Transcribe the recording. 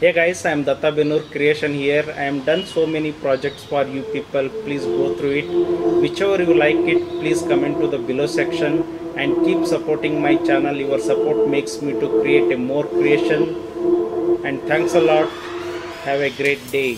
Hey guys, I am Datta Benur Creation here. I am done so many projects for you people. Please go through it. Whichever you like it, please comment to the below section and keep supporting my channel. Your support makes me to create a more creation. And thanks a lot. Have a great day.